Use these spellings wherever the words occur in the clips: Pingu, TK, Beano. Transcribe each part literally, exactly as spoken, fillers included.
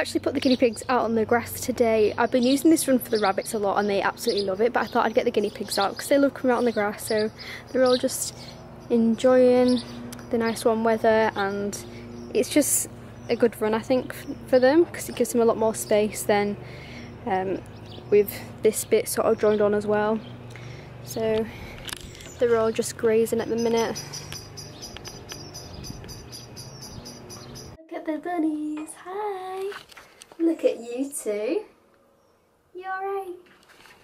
actually put the guinea pigs out on the grass today. I've been using this run for the rabbits a lot and they absolutely love it, but I thought I'd get the guinea pigs out because they love coming out on the grass, so they're all just enjoying the nice warm weather, and it's just a good run I think for them because it gives them a lot more space than um, with this bit sort of joined on as well. So they're all just grazing at the minute. Look at the bunnies, hi! Look at you two, you alright?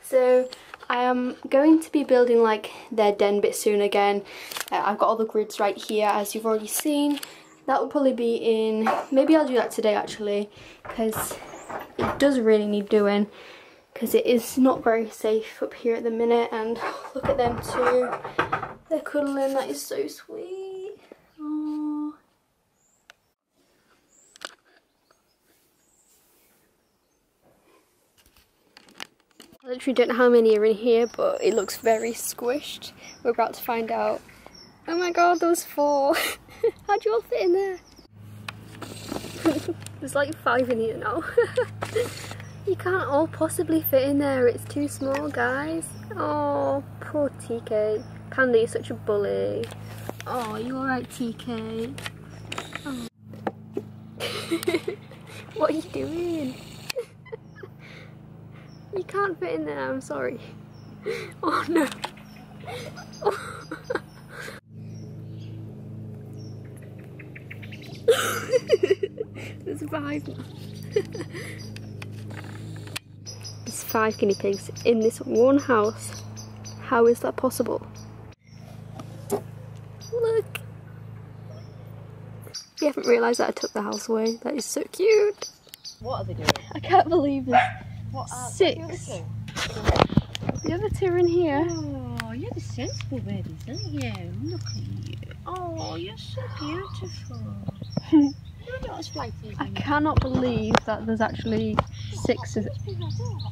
So I am going to be building like their den bit soon again. Uh, I've got all the grids right here as you've already seen. That will probably be in, maybe I'll do that today actually, because it does really need doing, because it is not very safe up here at the minute. And look at them too, they're cuddling, that is so sweet. Aww. I literally don't know how many are in here, but it looks very squished. We're about to find out. Oh my god, there's four. How'd you all fit in there? There's like five in here now. You can't all possibly fit in there, it's too small, guys. Oh, poor T K. Panda, you're such a bully. Oh, you alright, T K? Oh. What are you doing? You can't fit in there, I'm sorry. Oh no. Oh. There's five now. There's five guinea pigs in this one house. How is that possible? Look! You haven't realised that I took the house away. That is so cute. What are they doing? I can't believe this. What are six. The other, the other two are in here. Oh, you're the sensible babies, aren't you? Look at you. Oh, you're so beautiful. I cannot believe that there's actually six of it.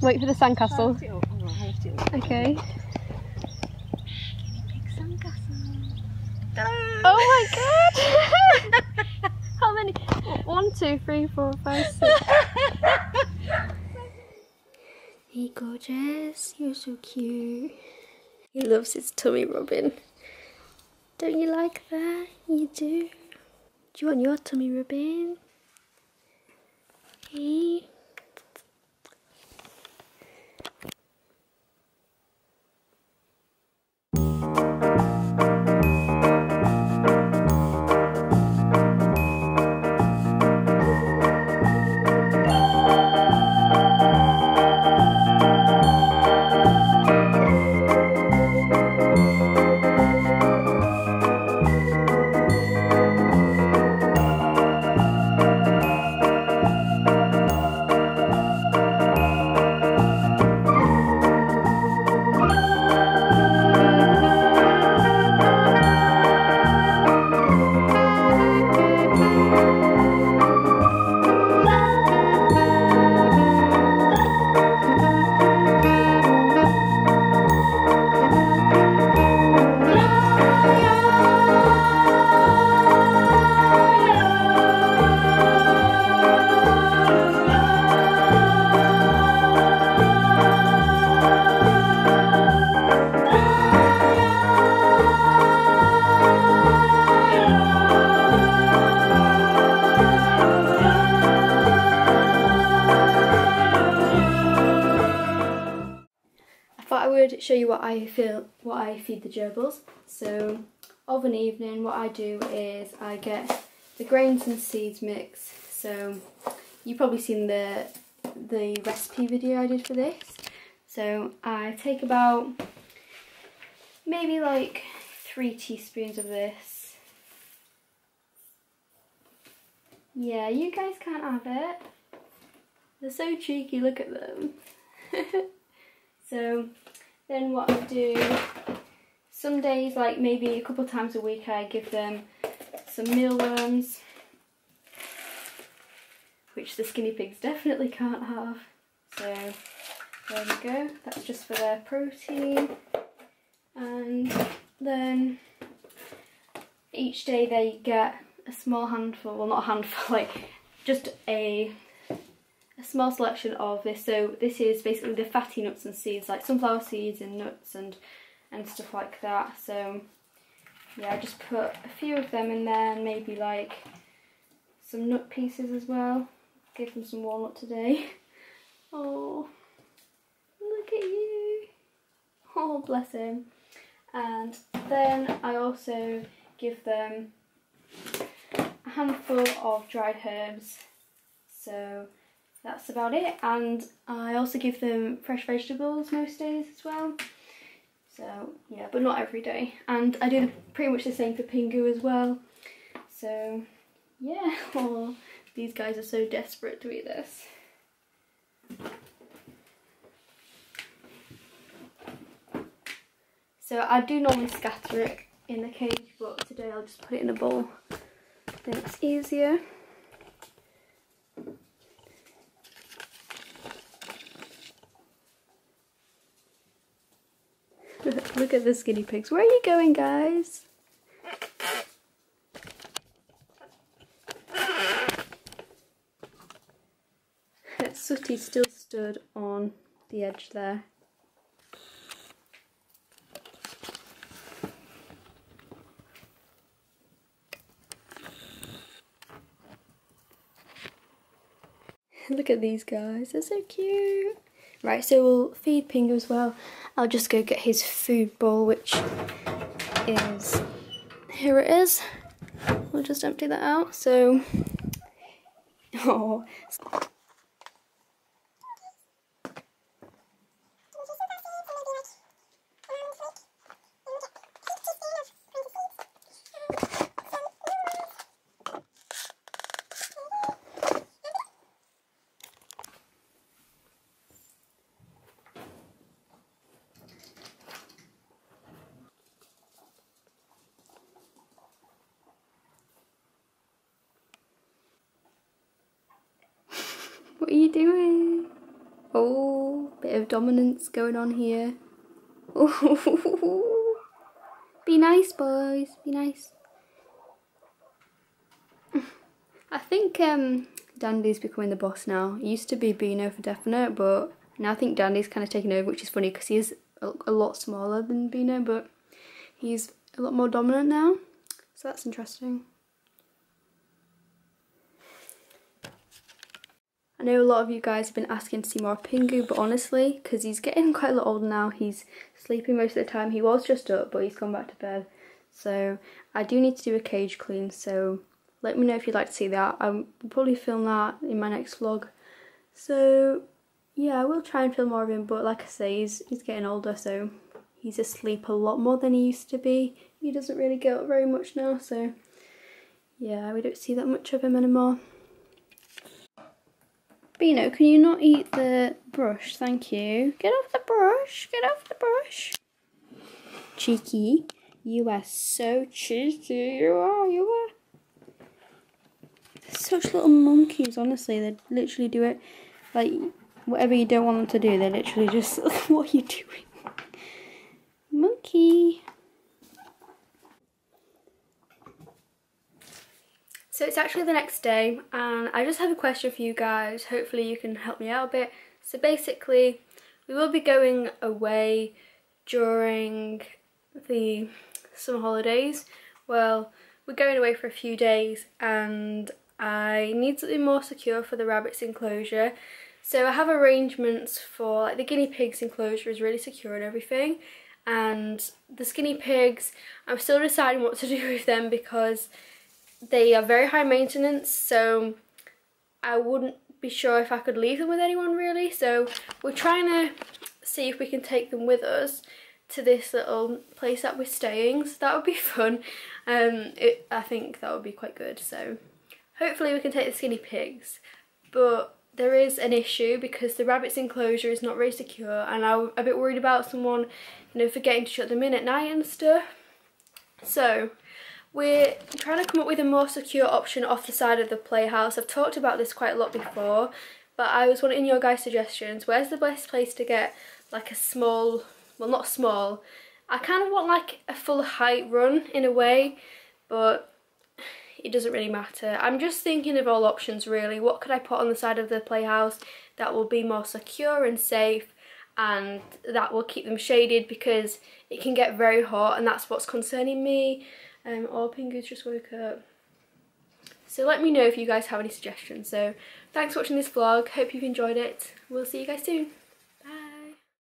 Wait for the sandcastle. Okay. Oh my god! How many? One, two, three, four, five, six. Hey gorgeous, you're so cute. He loves his tummy rubbing. Don't you like that? You do. Do you want your tummy rubbing? Hey. Show you what I feel, what I feed the gerbils. So of an evening what I do is I get the grains and seeds mix. So you've probably seen the the recipe video I did for this. So I take about maybe like three teaspoons of this. Yeah, you guys can't have it. They're so cheeky, look at them. So then what I do, some days, like maybe a couple times a week, I give them some mealworms, which the skinny pigs definitely can't have. So there we go, that's just for their protein. And then each day they get a small handful, well not a handful, like just a a small selection of this. So this is basically the fatty nuts and seeds, like sunflower seeds and nuts and and stuff like that. So yeah, I just put a few of them in there, and maybe like some nut pieces as well. Give them some walnut today. Oh, look at you. Oh, bless him. And then I also give them a handful of dried herbs. So that's about it. And I also give them fresh vegetables most days as well. So yeah, but not every day. And I do pretty much the same for Pingu as well. So yeah, oh, these guys are so desperate to eat this. So I do normally scatter it in the cage, but today I'll just put it in a bowl. I think it's easier. Look at the skinny pigs. Where are you going, guys? Sooty still stood on the edge there. Look at these guys, they're so cute. Right, so we'll feed Pingu as well. I'll just go get his food bowl, which is, here it is. We'll just empty that out, so, oh. What are you doing? Oh, bit of dominance going on here. Ooh. Be nice, boys. Be nice. I think um, Dandy's becoming the boss now. It used to be Beano for definite, but now I think Dandy's kind of taking over, which is funny because he is a, a lot smaller than Beano, but he's a lot more dominant now. So that's interesting. I know a lot of you guys have been asking to see more of Pingu, but honestly, because he's getting quite a lot older now, he's sleeping most of the time. He was just up, but he's gone back to bed. So I do need to do a cage clean, so let me know if you'd like to see that. I'll probably film that in my next vlog. So yeah, I will try and film more of him, but like I say, he's, he's getting older, so he's asleep a lot more than he used to be. He doesn't really get up very much now, so yeah, we don't see that much of him anymore. Beano, can you not eat the brush? Thank you. Get off the brush. Get off the brush. Cheeky. You are so cheeky. You are. You are. They're such little monkeys, honestly. They literally do it. Like, whatever you don't want them to do, they literally just... What are you doing? Monkey. So it's actually the next day, and I just have a question for you guys. Hopefully you can help me out a bit. So basically, we will be going away during the summer holidays. Well, we're going away for a few days, and I need something more secure for the rabbits' enclosure. So I have arrangements for, like, the guinea pigs' enclosure is really secure and everything. And the skinny pigs, I'm still deciding what to do with them because they are very high maintenance, so I wouldn't be sure if I could leave them with anyone really. So we're trying to see if we can take them with us to this little place that we're staying, so that would be fun. Um, it, I think that would be quite good, so hopefully we can take the skinny pigs. But there is an issue because the rabbit's enclosure is not very secure, and I'm a bit worried about someone, you know, forgetting to shut them in at night and stuff. So we're trying to come up with a more secure option off the side of the playhouse. I've talked about this quite a lot before, but I was wanting your guys' suggestions. Where's the best place to get like a small, well not small, I kind of want like a full height run in a way, but it doesn't really matter. I'm just thinking of all options really. What could I put on the side of the playhouse that will be more secure and safe and that will keep them shaded, because it can get very hot and that's what's concerning me. Um, oh, Pingu's just woke up. So let me know if you guys have any suggestions. So thanks for watching this vlog. Hope you've enjoyed it. We'll see you guys soon.